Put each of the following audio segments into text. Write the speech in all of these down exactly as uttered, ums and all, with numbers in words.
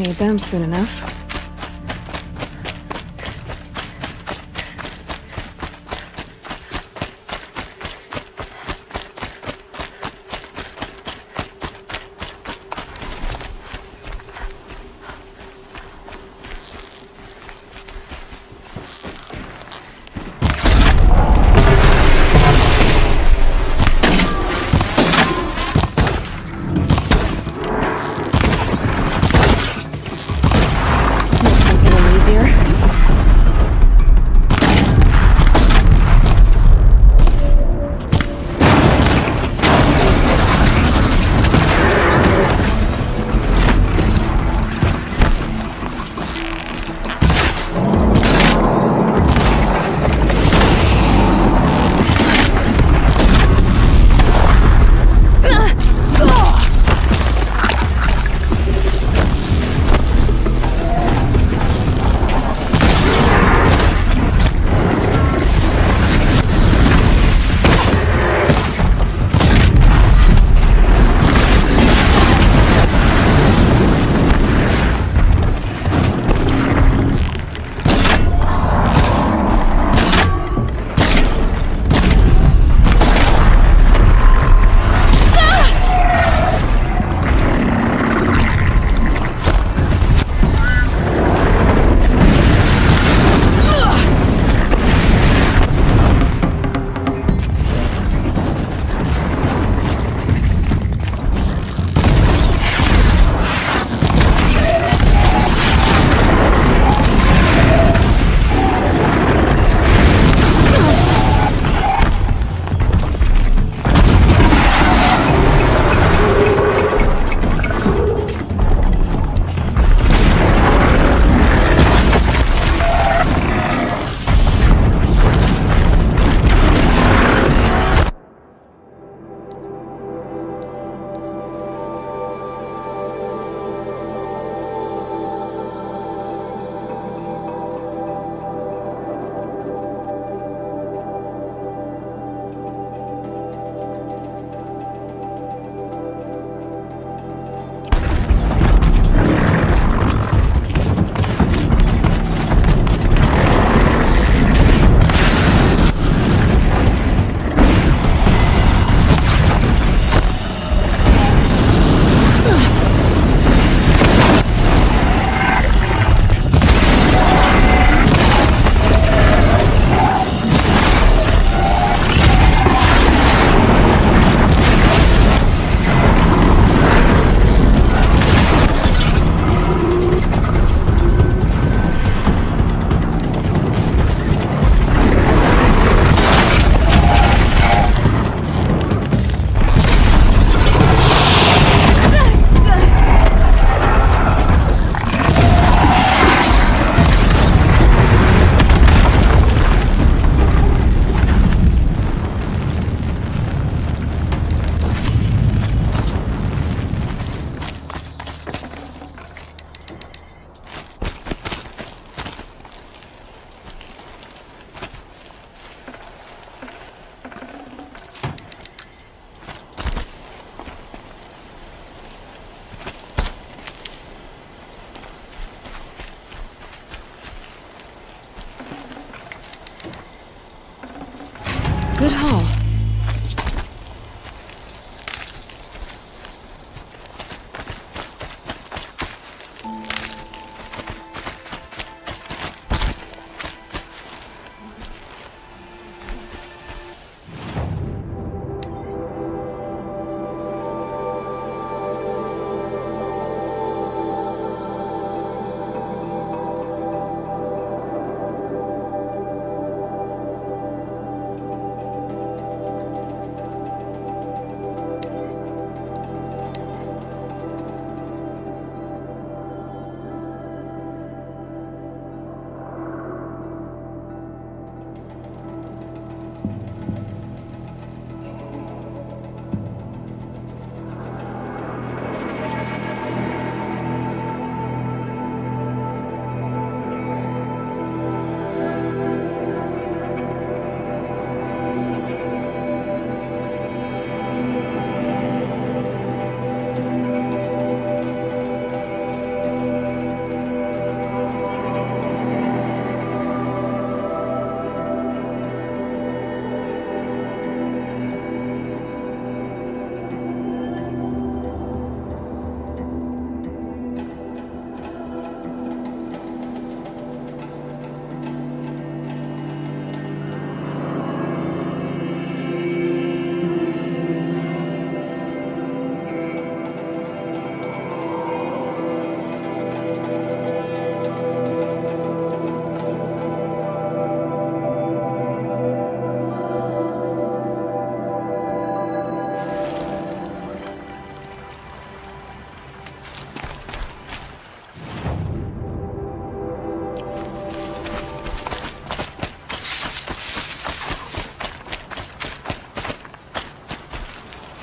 Need them soon enough.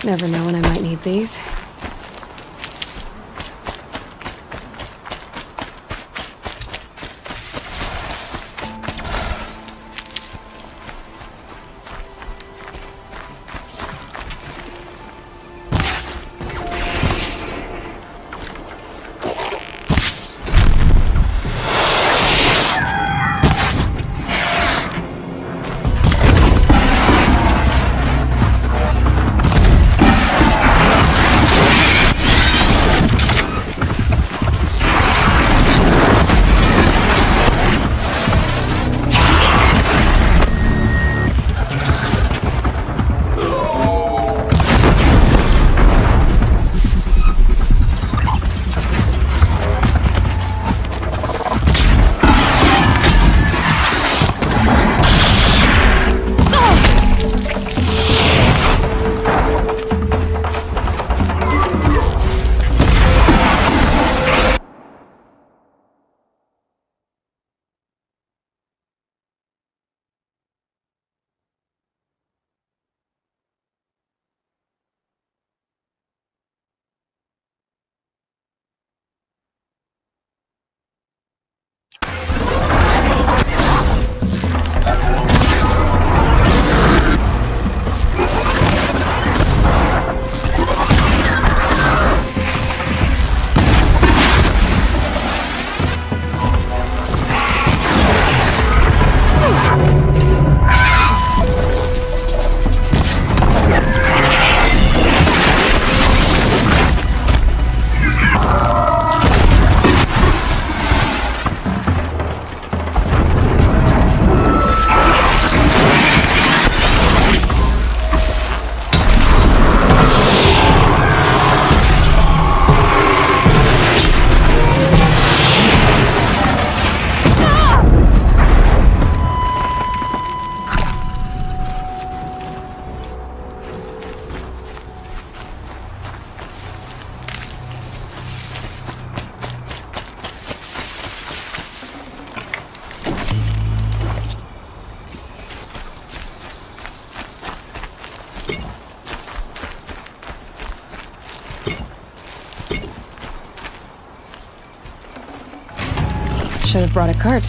Never know when I might need these. Should have brought a cart.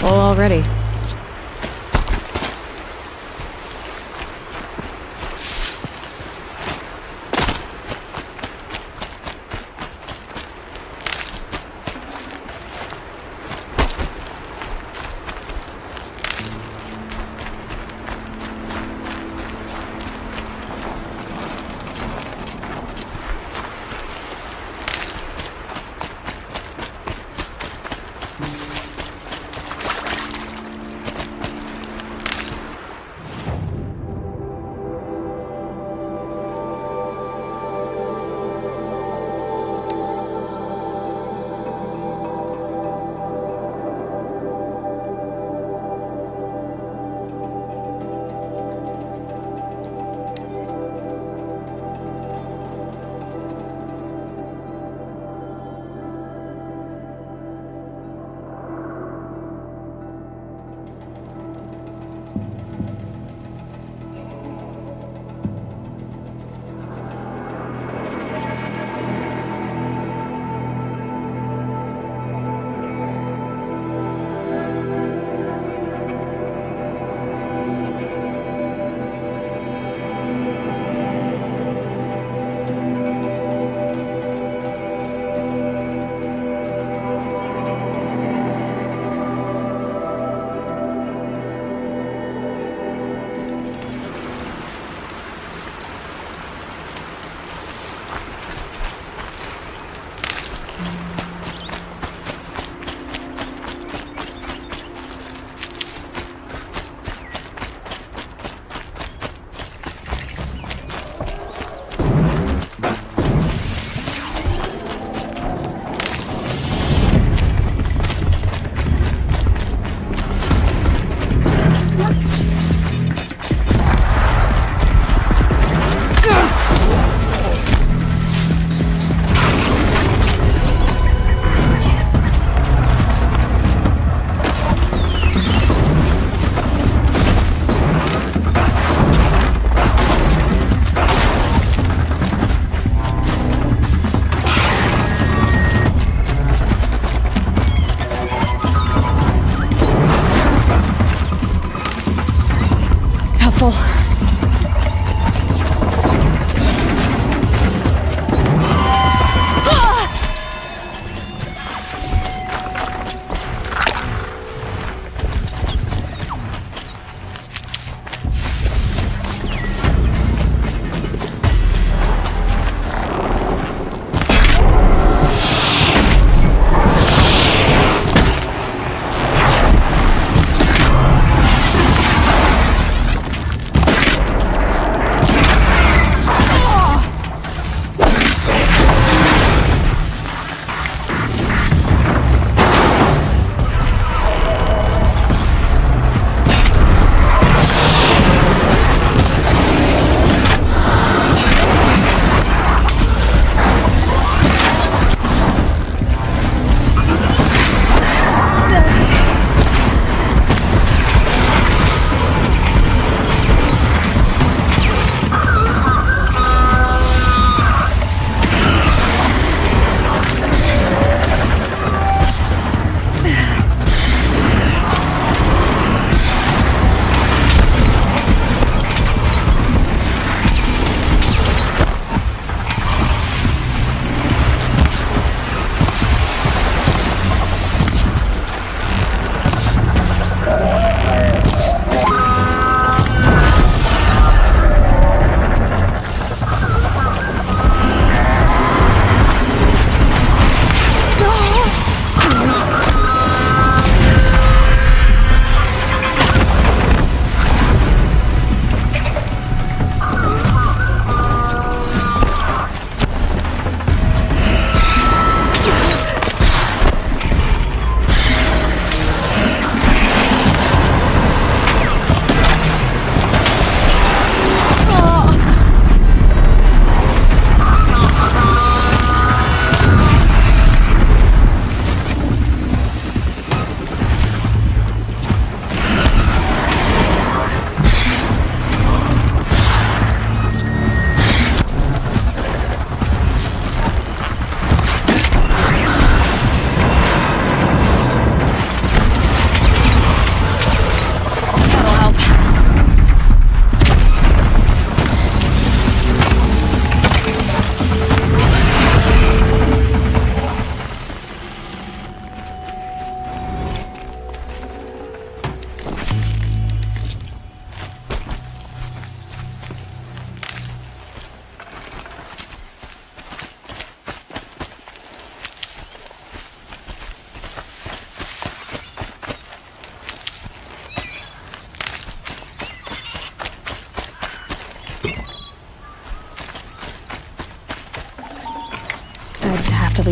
full already.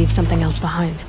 leave something else behind.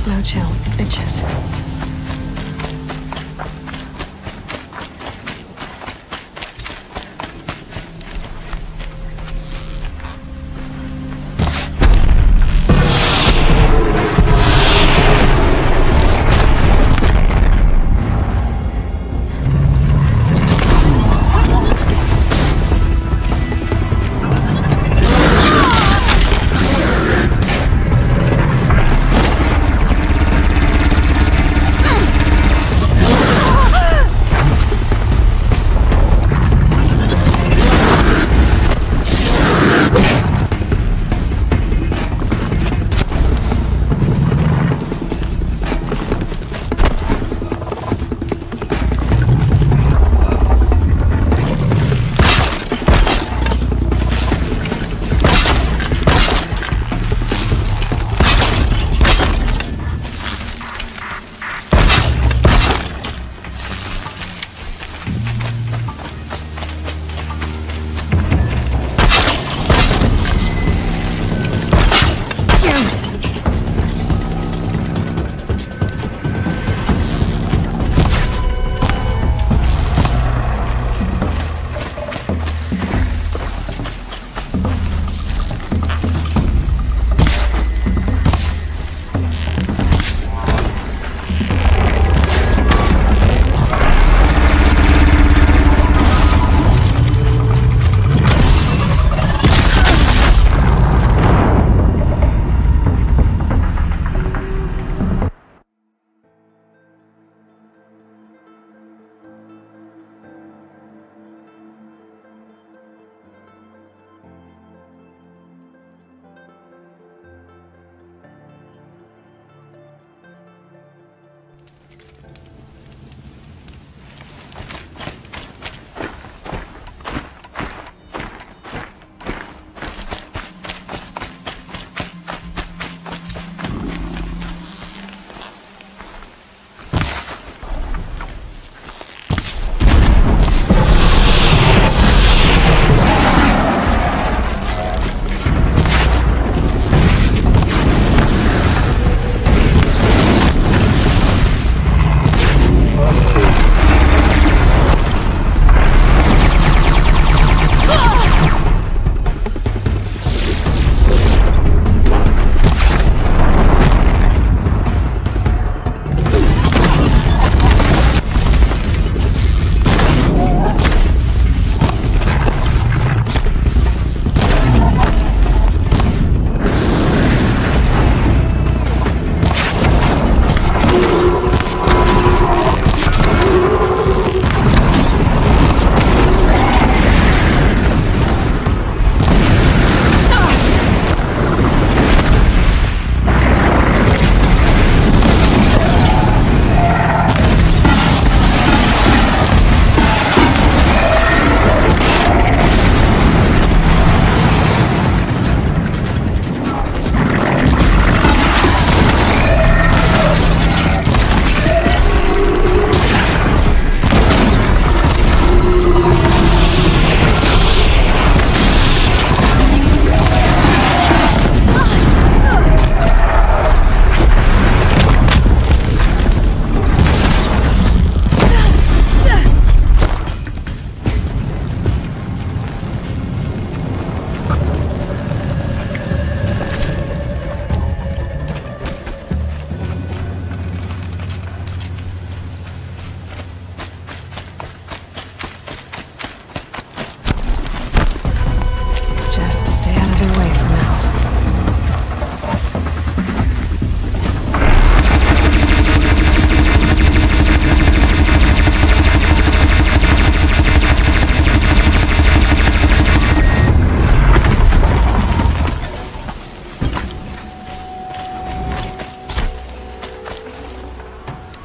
Slow chill, bitches.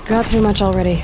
Got too much already.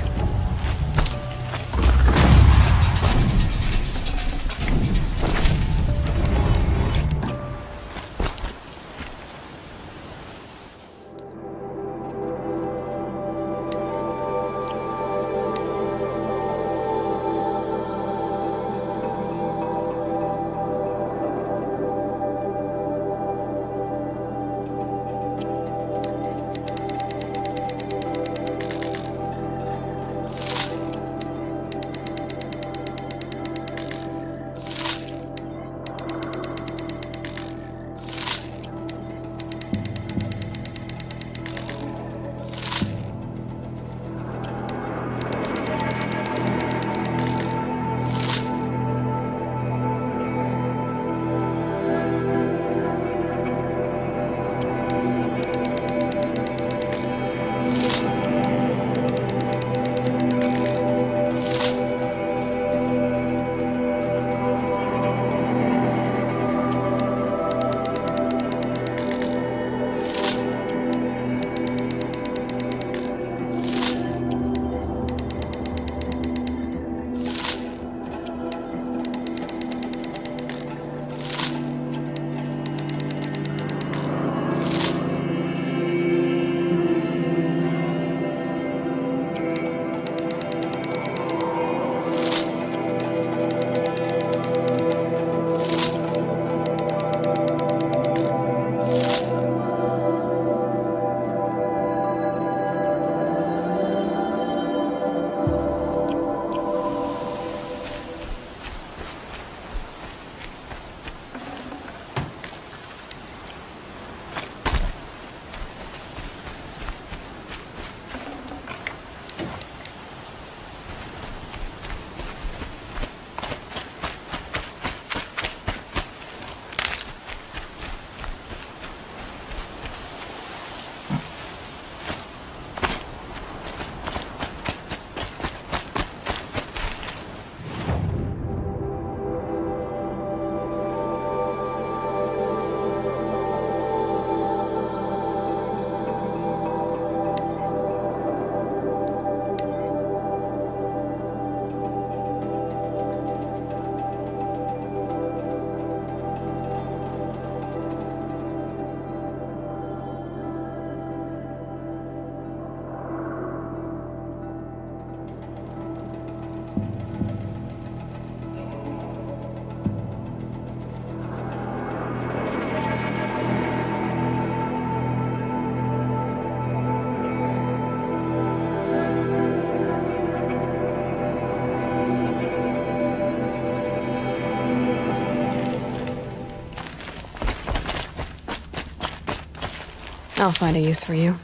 I'll find a use for you.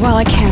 there while I can.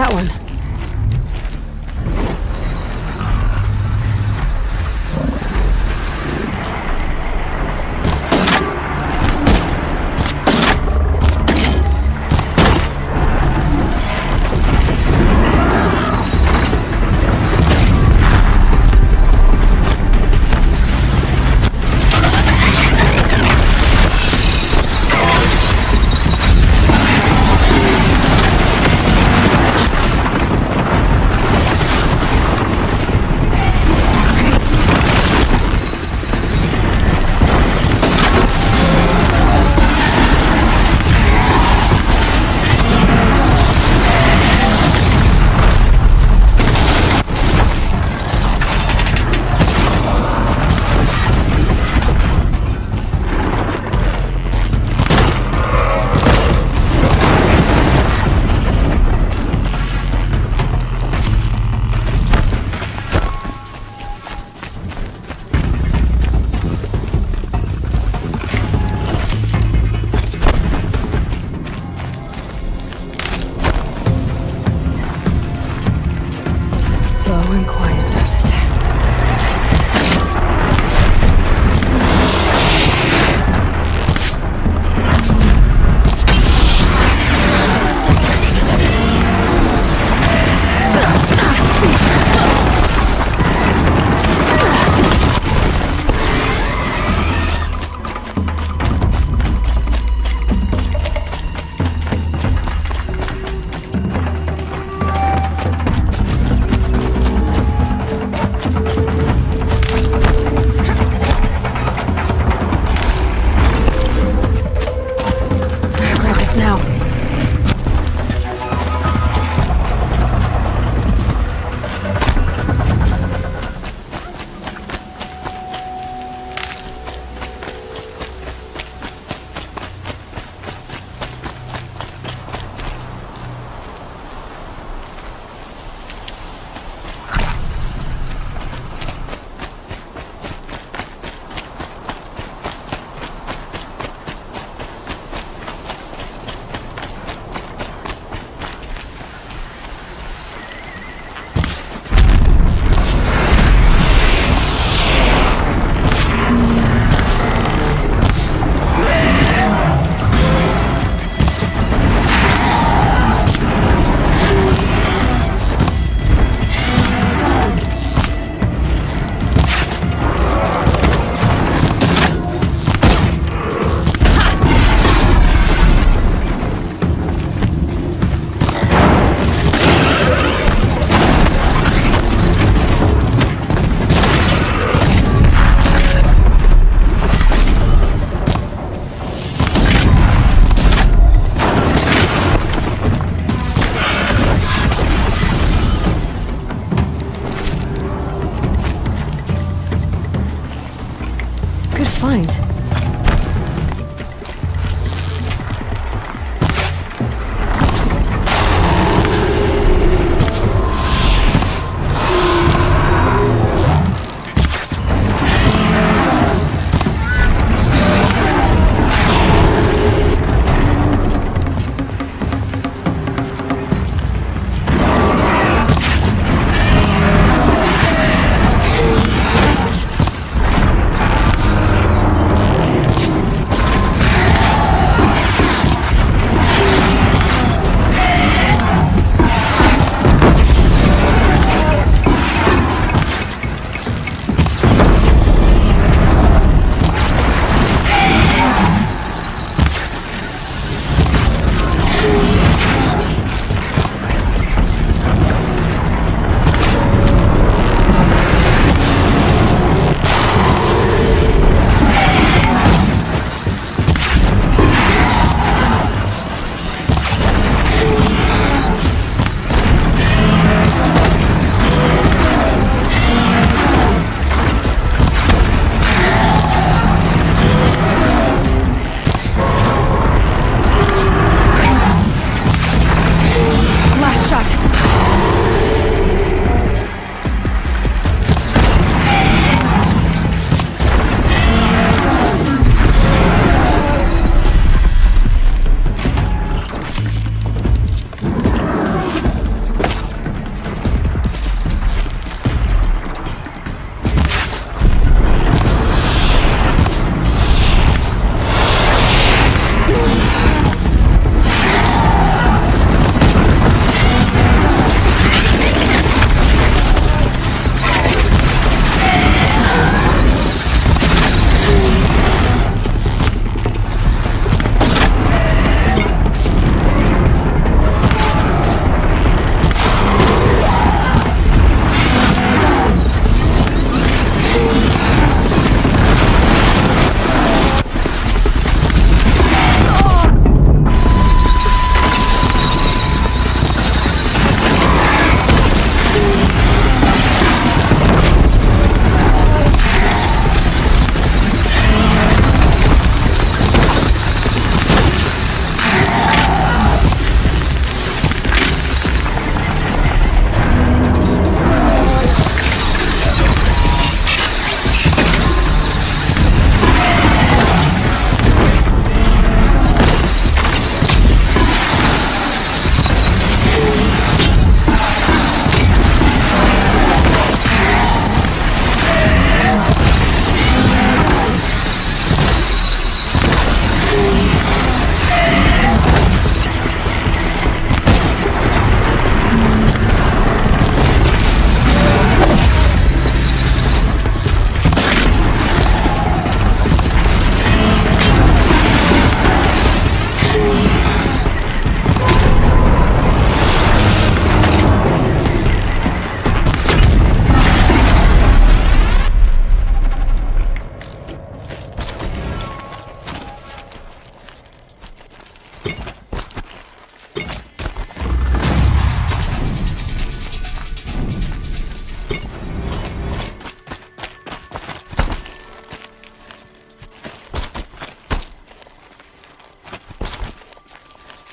that one.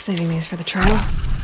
Saving these for the trial.